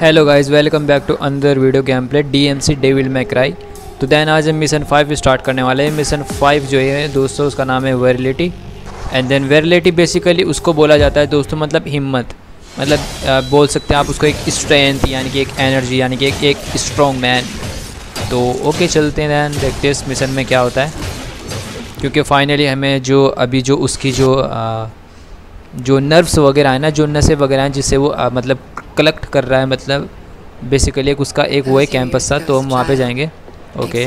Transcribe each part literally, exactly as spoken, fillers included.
Hello guys, welcome back to another video game play DMC Devil May Cry. तो then आज हम mission five start करने वाले हैं। मिशन फाइव जो है दोस्तों, उसका नाम है virility. And then virility basically उसको बोला जाता है दोस्तों, मतलब हिम्मत, मतलब आ, बोल सकते हैं आप उसको एक स्ट्रेंथ यानी कि एक एनर्जी यानी कि एक, एक स्ट्रॉन्ग मैन। तो ओके, चलते हैं दैन, देखते हैं इस मिशन में क्या होता है, क्योंकि फाइनली हमें जो अभी जो उसकी जो आ, जो नर्व्स वगैरह है ना, जो नसें वगैरह हैं जिससे वो आ, मतलब कलेक्ट कर रहा है, मतलब बेसिकली एक उसका एक वो है कैंपस था, तो हम वहाँ पे जाएंगे। ओके,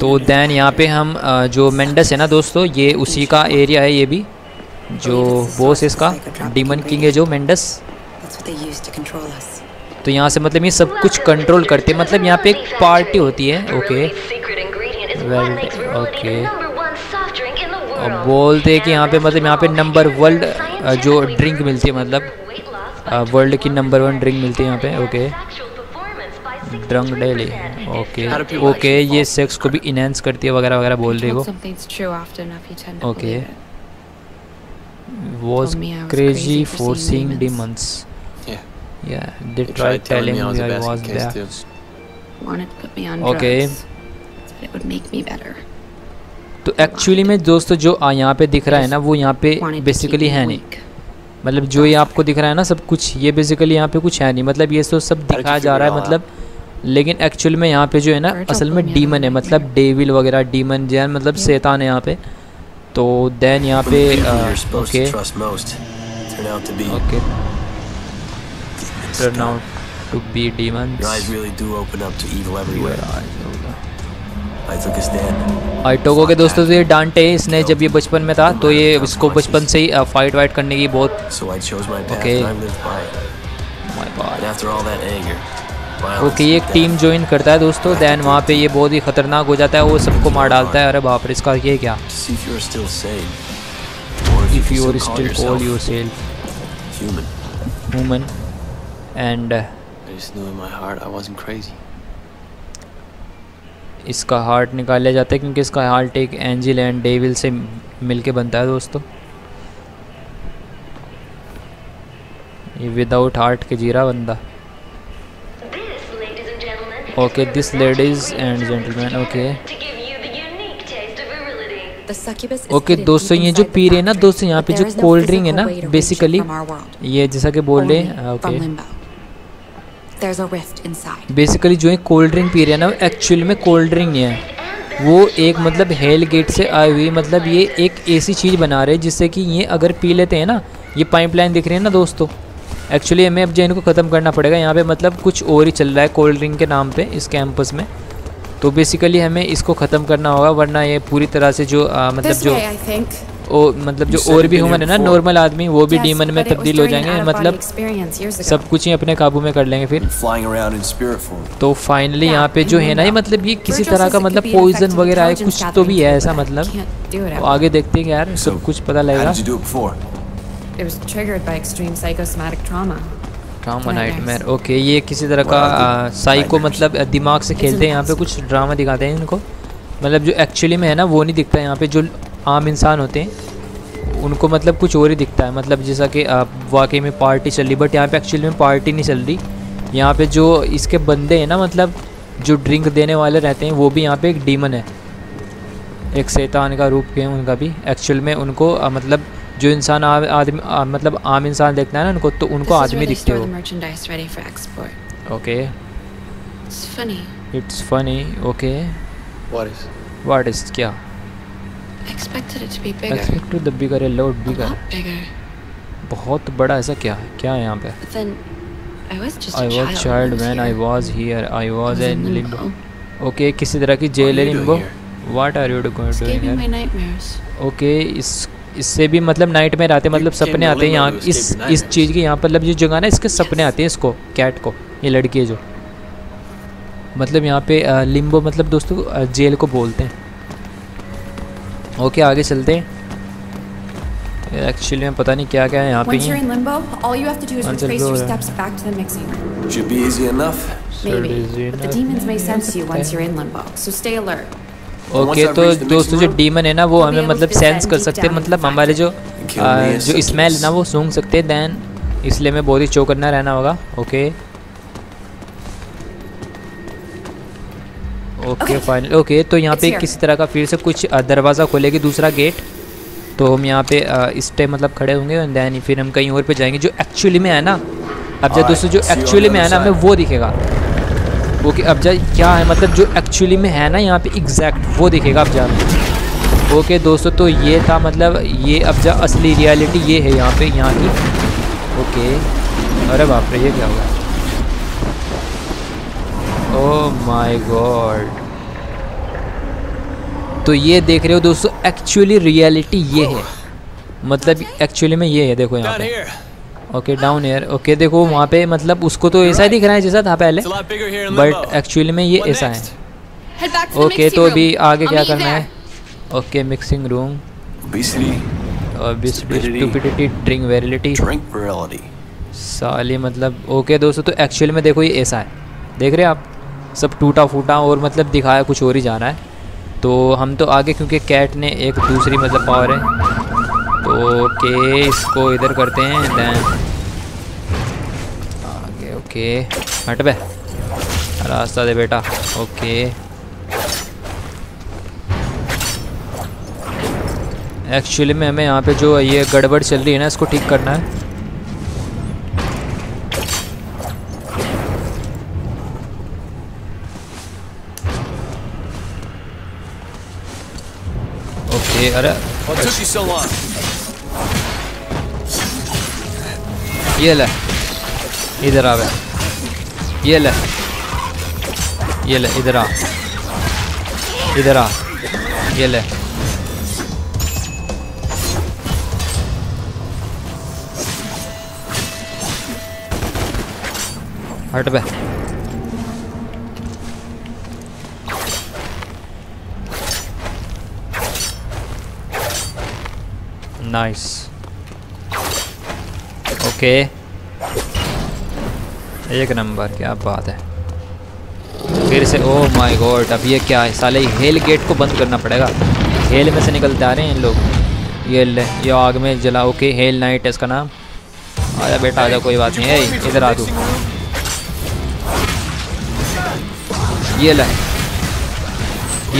तो दैन यहाँ पे हम आ, जो मेंडस है ना दोस्तों, ये उसी का एरिया है, ये भी जो बॉस है इसका, डीमन किंग है जो मेंडस। तो यहाँ से मतलब ये सब कुछ कंट्रोल करते हैं, मतलब यहाँ पे एक पार्टी होती है। ओके वेल, ओके, और बोलते हैं कि यहाँ पे मतलब यहाँ पे नंबर वर्ल्ड जो ड्रिंक मिलती है, मतलब वर्ल्ड की नंबर वन ड्रिंक मिलती है यहाँ पे। Okay, drunk daily. Okay okay, ये सेक्स को भी इनहेंस करती है वगैरह वगैरह बोल रही हो। Okay, was crazy for seeing demons, या they tried telling me I was that. Okay, it would make me better. तो एक्चुअली में दोस्तों जो यहाँ पे दिख रहा है ना, वो यहाँ पे बेसिकली है नहीं, मतलब जो ये आपको दिख रहा है ना सब कुछ, ये बेसिकली यहाँ पे कुछ है नहीं, मतलब ये तो सब दिखाया जा रहा है मतलब, लेकिन एक्चुअल में यहाँ पे जो है ना असल में डीमन है, मतलब डेविल वगैरह, डीमन जैन मतलब शैतान है यहाँ पे। तो देन यहाँ पे okay okay turn out to be demon. आई टोको के दोस्तों, तो ये डांटे, इसने जब ये बचपन में था तो ये इसको बचपन से ही फाइट वाइट करने की बहुत। ओके ओके, ये एक टीम ज्वाइन करता है दोस्तों, दैन वहाँ पे ये बहुत ही खतरनाक हो जाता है, वो सबको मार डालता है। अरे बाप रे, इसका ये क्या, if you are still call yourself human and, इसका हार्ट निकाला जाता है क्योंकि इसका हार्ट एक एंजिल एंड डेविल से मिलके बनता है दोस्तों। ये विदाउट हार्ट के जीरा बंदा। Okay, this ladies and gentleman. Okay okay दोस्तों, ये जो पी रहे हैं ना दोस्तों, यहाँ पे जो कोल्ड ड्रिंक है ना बेसिकली, ये जैसा कि बोल रहे हैं। ओके, बेसिकली जो है कोल्ड ड्रिंक पी रहे हैं ना, एक्चुअल में कोल्ड ड्रिंक है वो, एक मतलब हेल गेट से आई हुई, मतलब ये एक ऐसी चीज़ बना रहे हैं जिससे कि ये अगर पी लेते हैं ना, ये पाइपलाइन दिख रही है ना दोस्तों, एक्चुअली हमें अब जो इनको ख़त्म करना पड़ेगा। यहाँ पे मतलब कुछ और ही चल रहा है कोल्ड ड्रिंक के नाम पर इस कैंपस में, तो बेसिकली हमें इसको ख़त्म करना होगा, वरना ये पूरी तरह से जो आ, मतलब जो ओ, मतलब जो और भी ह्यूमन है ना, नॉर्मल आदमी, वो भी डीमन में तब्दील हो जाएंगे, मतलब सब कुछ ही अपने काबू में कर लेंगे फिर। तो फाइनली यहाँ पे जो है ना, ये मतलब ये किसी तरह का मतलब पॉइजन वगैरह है, कुछ तो भी है ऐसा, मतलब तो आगे देखते हैं यार, सब कुछ पता लगेगा। Drama nightmare. ओके, ये किसी तरह का साइको मतलब दिमाग से खेलते हैं यहाँ पे, कुछ ड्रामा दिखाते हैं इनको, मतलब जो एक्चुअली में है ना वो नहीं दिखता यहाँ पे, जो आम इंसान होते हैं उनको मतलब कुछ और ही दिखता है, मतलब जैसा कि वाकई में पार्टी चल रही, बट यहाँ पे एक्चुअली में पार्टी नहीं चल रही, यहाँ पे जो इसके बंदे हैं ना, मतलब जो ड्रिंक देने वाले रहते हैं, वो भी यहाँ पे एक डीमन है, एक शैतान का रूप है उनका भी एक्चुअल में। उनको आ, मतलब जो इंसान आदमी मतलब आम इंसान देखता है ना उनको, तो उनको आदमी दिखते हो। Okay, it's funny. Okay, what is क्या expected it to be bigger, expected the bigger, a lot bigger, बहुत बड़ा, ऐसा क्या है, क्या है यहाँ पे। I was just a child, child when I was here, I was in limbo। Okay, किसी तरह की जेल है limbo. What are you doing? Okay, इस इससे भी मतलब नाइटमेयर आते हैं, मतलब सपने आते हैं यहाँ, इस इस चीज़ के यहाँ पर मतलब जो जगह ना, इसके सपने आते हैं इसको, कैट को, ये लड़की है जो, मतलब यहाँ पे लिम्बो मतलब दोस्तों जेल को बोलते हैं। ओके okay, आगे चलते हैं। एक्चुअली में पता नहीं क्या क्या है यहाँ पे। ओके, तो दोस्तों जो डीमन है ना, वो हमें मतलब सेंस कर सकते हैं, मतलब हमारे जो आ, जो स्मेल ना वो सूंघ सकते हैं। दैन इसलिए मैं बहुत ही चौकन्ना रहना होगा। Okay okay final okay. तो यहाँ पे किसी तरह का फिर से कुछ दरवाज़ा खोलेगी, दूसरा गेट। तो हम यहाँ पे इस टाइम मतलब खड़े होंगे एंड देन फिर हम कहीं और पे जाएंगे जो एक्चुअली में है ना। अब जब दोस्तों जो एक्चुअली में है ना हमें वो दिखेगा। ओके अब जा क्या है मतलब जो एक्चुअली में है ना यहाँ पे एग्जैक्ट वो दिखेगा अब जा। ओके दोस्तों तो ये था मतलब ये अब जा असली रियलिटी ये है यहाँ पे यहाँ की। ओके अरे बाप रे ये क्या हुआ? Oh my God. तो ये देख रहे हो दोस्तों एक्चुअली रियलिटी ये है मतलब एक्चुअली में ये है। देखो यहाँ पे ओके डाउन एयर। ओके देखो वहाँ पे मतलब उसको तो ऐसा दिख रहा है जैसा था पहले बट एक्चुअली में ये ऐसा है। ओके तो अभी आगे क्या करना है? Okay mixing room stupidity drink virility साली मतलब। ओके दोस्तों तो एक्चुअली में देखो ये ऐसा है, देख रहे हो आप सब टूटा फूटा और मतलब दिखाया कुछ और ही जा रहा है। तो हम तो आगे क्योंकि कैट ने एक दूसरी मतलब पावर है तो ओके इसको इधर करते हैं दैन आगे। ओके हट बे रास्ता दे बेटा। ओके एक्चुअली में हमें यहाँ पे जो ये गड़बड़ चल रही है ना इसको ठीक करना है। अरे ये ले इधर आ बे, ये ले ये ले इधर आ इधर आ ये ले। हट बे नाइस। ओके एक नंबर क्या बात है फिर से। ओह माय गॉड अब ये क्या है साले, हेल गेट को बंद करना पड़ेगा। हेल में से निकलते आ रहे हैं इन लोग। ये ले ये आग में जला। ओके हेल नाइट है इसका नाम। आजा बेटा आजा कोई बात नहीं है इधर आ तू। ये ले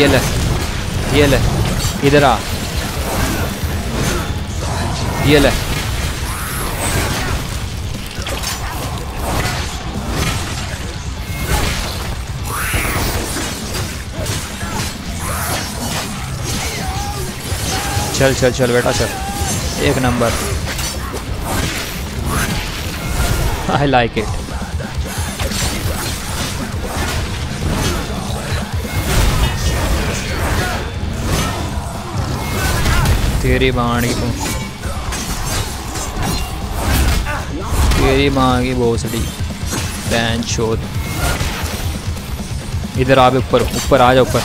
ये ले ये ले इधर आ ये ले। चल चल चल बेटा चल एक नंबर। I like it. तेरी बाणी को मेरी माँ की भोसड़ी पैन शोध। इधर आवे ऊपर ऊपर आ जा ऊपर।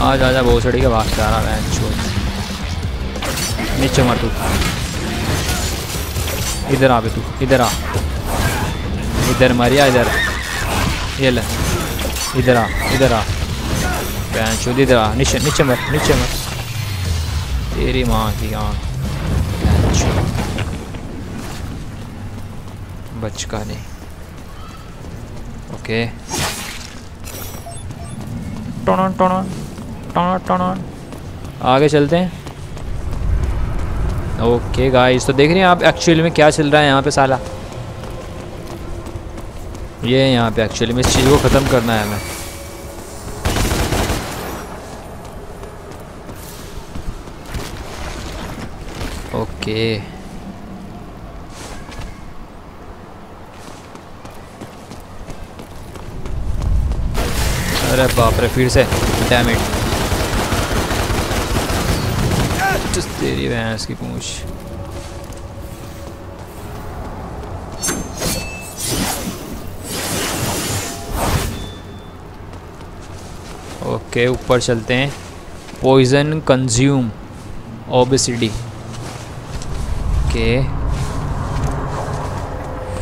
आ जा जा भोसड़ी के बाहर जा रहा पैन शोध। नीचे मार तू इधर आवे तू इधर आ इधर मारिया इधर ये ले इधर आ इधर आ पैंचो इधर आ नीचे नीचे मत नीचे मत तेरी माँ की आँख पैंचो बचका नहीं। ओके टोना टोना टोना टोना आगे चलते हैं। ओके गाइस तो देख रहे हैं आप एक्चुअली में क्या चल रहा है यहाँ पे साला। ये यहाँ पे एक्चुअली में इस चीज़ को ख़त्म करना है हमें। ओके अरे बाप रे फिर से डैम इट तेरी भैंस की पूंछ। ओके ऊपर चलते हैं। Poison consume obesity okay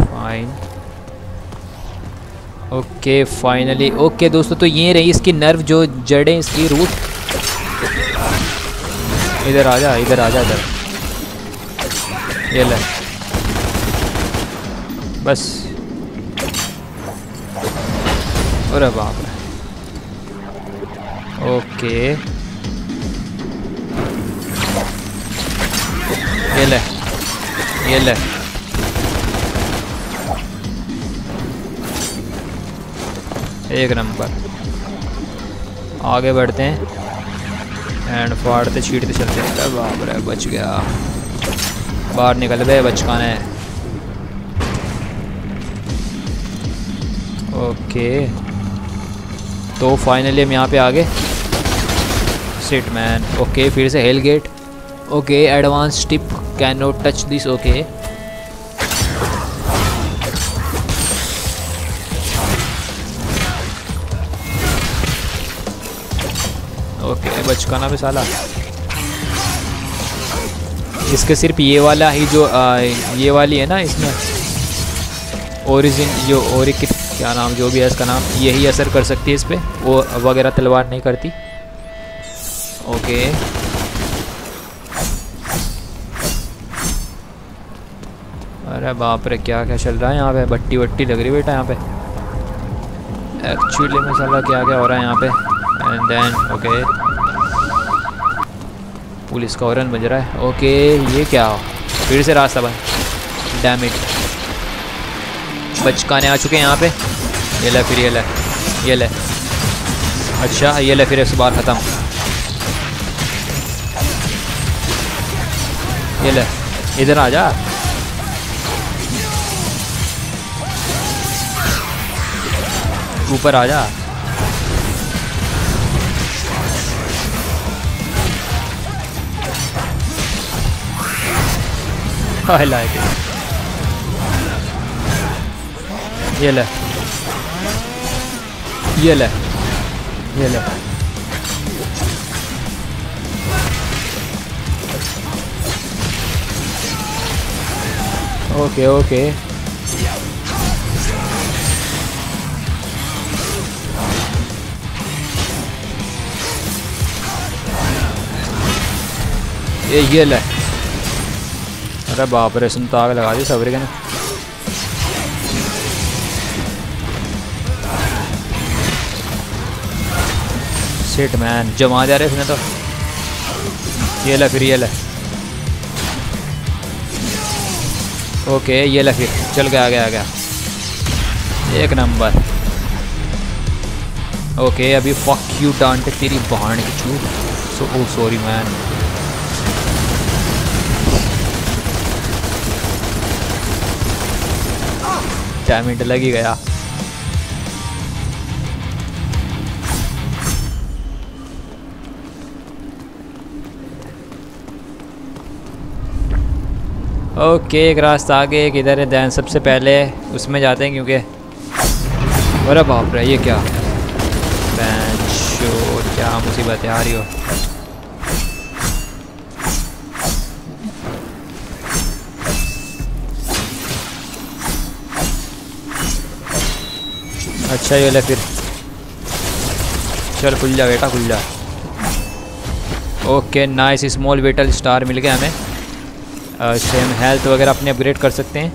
fine. Okay finally okay दोस्तों, तो ये रही इसकी नर्व जो जड़ें, इसकी रूट। इधर आ जा, इधर आ जा, इधर ये ले बस। और अब आप ओके ये ले ये ले एक नंबर। आगे बढ़ते हैं एंड फाड़ते छीटते चलते हैं। बाप रे बच गया, बाहर निकल गए बचकाने। ओके तो फाइनली हम यहाँ पे आ गए सिट मैन। ओके फिर से hell gate. Okay advance tip can not touch this. Okay okay बचकाना भी साला, इसके सिर्फ ये वाला ही जो आ, ये वाली है ना, इसमें ओरिजिन जो और क्या नाम जो भी है इसका नाम, यही असर कर सकती है इस पर, वो वगैरह तलवार नहीं करती। ओके अरे बाप रे क्या क्या चल रहा है यहाँ पे, बट्टी बट्टी लग रही बेटा यहाँ पे। एक्चुअली में साला क्या क्या हो रहा है यहाँ पे। एंड देन ओके पुलिस का हॉर्न बज रहा है। ओके ये क्या हो, फिर से रास्ता बंद। डैम इट, बचकाने आ चुके हैं यहाँ पे। ये ले फिर ये ले ये ले अच्छा ये ले फिर एक बार ख़त्म। ये ले इधर आ जा। ऊपर आ जा। I like it. ये ले ये ले ये ले ओके ओके ये ये ले। अरे बाप रे सुन, आग लगा दी सबरे के ना। शिट मैन जमा जा रहे इसने तो। ये ला फिर ये ला ओके ये ला फिर चल गया आ गया आ गया एक नंबर। ओके अभी फक यू डांटे तेरी बहान की छूट। So oh sorry man. Damage लग ही गया। ओके okay, एक रास्ता आगे एक इधर है। दैन सबसे पहले उसमें जाते हैं क्योंकि अरे बाप रे ये क्या बेंचो, क्या मुसीबत आ रही हो। अच्छा ये ले फिर चल खुल जा बेटा खुल जा। Okay nice small battle star मिल गया हमें। सेम हेल्थ वगैरह अपने अपग्रेड कर सकते हैं।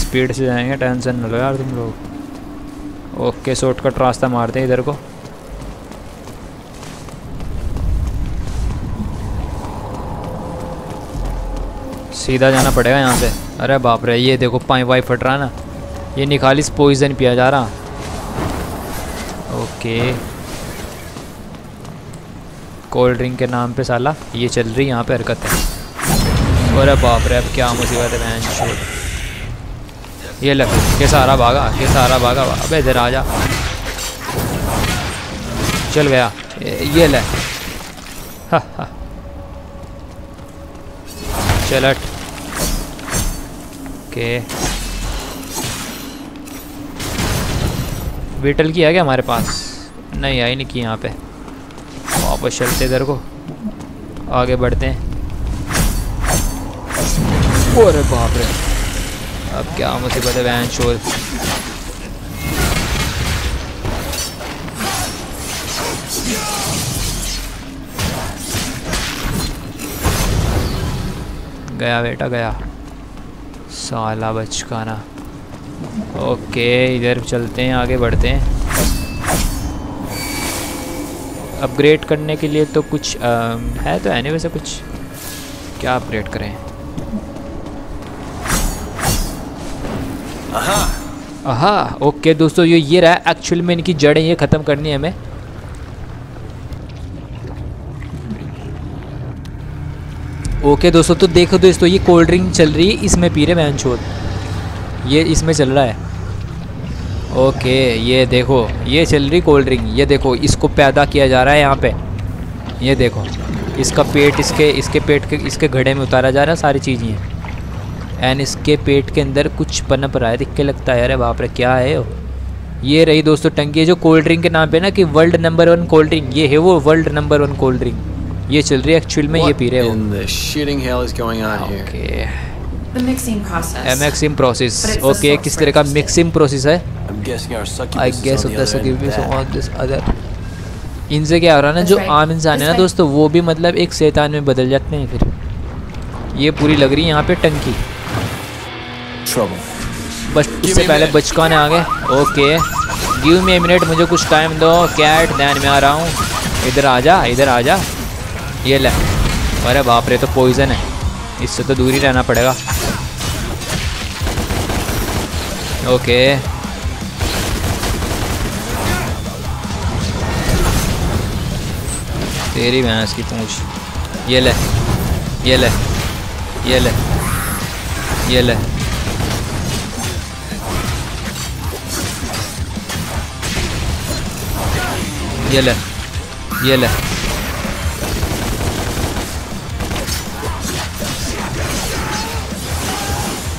स्पीड से जाएंगे, टेंशन न लो यार तुम लोग। ओके शॉर्टकट रास्ता मारते हैं इधर को। सीधा जाना पड़ेगा यहाँ से। अरे बाप रे ये देखो पाइप वाइप फट रहा ना, ये निखालिस पॉइजन पिया जा रहा। ओके कोल्ड ड्रिंक के नाम पे साला ये चल रही यहाँ पे हरकत है। और बाप रे अब क्या मुसीबत है बहन। ये लग के सारा भागा के सारा भागा। अबे इधर आ जा। चल गया ये ले हा हा चल हट। ओके बीटल की है क्या हमारे पास? नहीं आई नहीं की। यहाँ पे वापस चलते इधर को, आगे बढ़ते हैं। और बाप रे, अब क्या मुसीबत है वैन शोर। गया बेटा गया साला बचकाना। ओके इधर चलते हैं, आगे बढ़ते हैं। अपग्रेड करने के लिए तो कुछ आ, है तो एनीवे से कुछ क्या अपग्रेड करें। आहा ओके दोस्तों ये ये रहा एक्चुअल में इनकी जड़ें, ये ख़त्म करनी है हमें। ओके दोस्तों तो देखो दोस्तों ये कोल्ड ड्रिंक चल रही है, इसमें पी रहे बहन छोड़, ये इसमें चल रहा है। ओके ये देखो ये चल रही कोल्ड ड्रिंक, ये देखो इसको पैदा किया जा रहा है यहाँ पे। ये देखो इसका पेट इसके इसके पेट के इसके घड़े में उतारा जा रहा है सारी चीज़ें। एंड इसके पेट के अंदर कुछ पनप रहा है, दिख के लगता है अरे बाप रे क्या है वो। ये रही दोस्तों टंकी है जो कोल्ड ड्रिंक के नाम पे ना कि world number one cold drink, ये है वो world number one cold drink, ये चल रही है एक्चुअल में, ये पी रहे हो। मिक्सिंग प्रोसेस ओके किस तरह का मिक्सिंग प्रोसेस है। आई गेस इनसे क्या हो रहा है ना जो आम इंसान है ना दोस्तों वो भी मतलब एक शैतान में बदल जाते हैं। फिर ये पूरी लग रही है यहाँ पे टंकी, बस इससे पहले बचकाने आ गए। Okay give me a minute, मुझे कुछ टाइम दो कैट, ध्यान में आ रहा हूँ, इधर आ जा इधर आ जा। ये ले, अरे बाप रे तो पॉइजन है, इससे तो दूर ही रहना पड़ेगा। ओके तेरी भैंस की पूंछ, ये ले ये ले ये ले ये ले। ये ले ये ले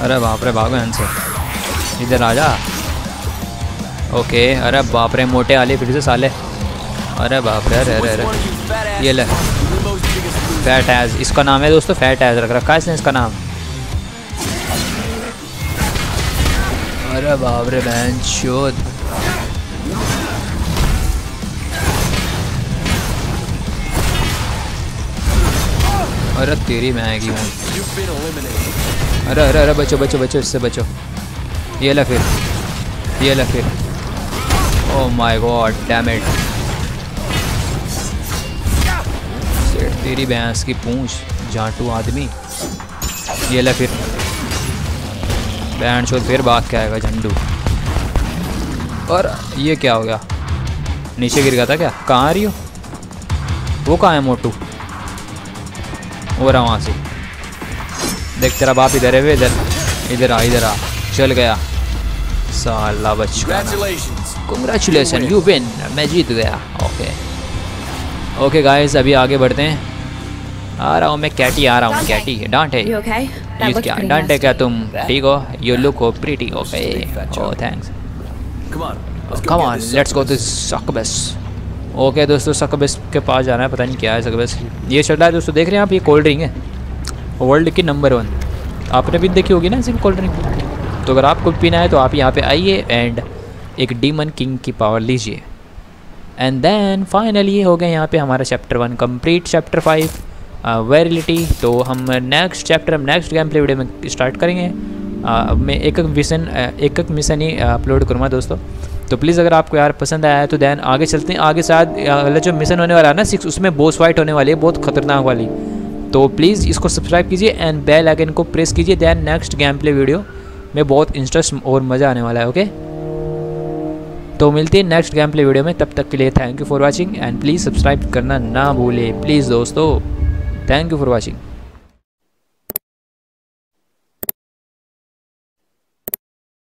अरे बाप रे भागो यहाँ से, इधर आ जा। ओके अरे बाप रे मोटे आले फिर से साले, अरे बाप रे अरे अरे अरे ये ले फैट एज, इसका नाम है दोस्तों फैट एज रख रखा है इसने इसका नाम। अरे बाप रे बहन चोद, अरे तेरी महंगी हूँ, अरे अरे अरे बचो बचो बचो इससे बचो। ये ला फिर ये ला फिर, oh my God damn it, तेरी भैंस की पूंछ झांटू आदमी। ये ला फिर बैंड शोर, फिर भाग के आएगा झंडू। और ये क्या हो गया, नीचे गिर गया था क्या, कहाँ आ रही हो, वो कहाँ है मोटू, वो रहा वहाँ से, देख तेरा बाप इधर है वे, इधर इधर आ इधर आ, चल गया साला बच्चा। कंग्रेचुलेसन यू विन, मैं जीत गया। ओके ओके गाइस अभी आगे बढ़ते हैं। आ रहा हूँ मैं कैटी, आ रहा हूँ कैटी डांटे, क्या डांटे क्या तुम ठीक हो, यू लुक हो pretty. Okay oh thanks, come on let's go to succubus. Okay दोस्तों सकबस के पास जाना है, पता नहीं क्या है सकबस। ये चल रहा है दोस्तों देख रहे हैं आप, ये कोल्ड ड्रिंक है वर्ल्ड की नंबर वन, आपने भी देखी होगी ना सिर्फ कोल्ड ड्रिंक। तो अगर आपको पीना है तो आप यहाँ पे आइए एंड एक डीमन किंग की पावर लीजिए। एंड देन फाइनली हो गए यहाँ पे हमारा chapter one complete, chapter five virility. तो हम नेक्स्ट चैप्टर हम नेक्स्ट गेम प्ले वीडियो में स्टार्ट करेंगे। uh, मैं एक एक मिशन एक एक मिशन ही अपलोड करूँगा दोस्तों, तो प्लीज़ अगर आपको यार पसंद आया है तो दैन आगे चलते हैं। आगे साथ अगला जो मिशन होने वाला है ना सिक्स, उसमें बॉस फाइट होने वाली है बहुत खतरनाक वाली, तो प्लीज़ इसको सब्सक्राइब कीजिए एंड बेल आइकन को प्रेस कीजिए। Then next game play video में बहुत इंटरेस्ट और मज़ा आने वाला है। ओके तो मिलते हैं नेक्स्ट गेम प्ले वीडियो में, तब तक के लिए thank you for watching and please subscribe करना ना भूलें प्लीज़ दोस्तों। Thank you for watching.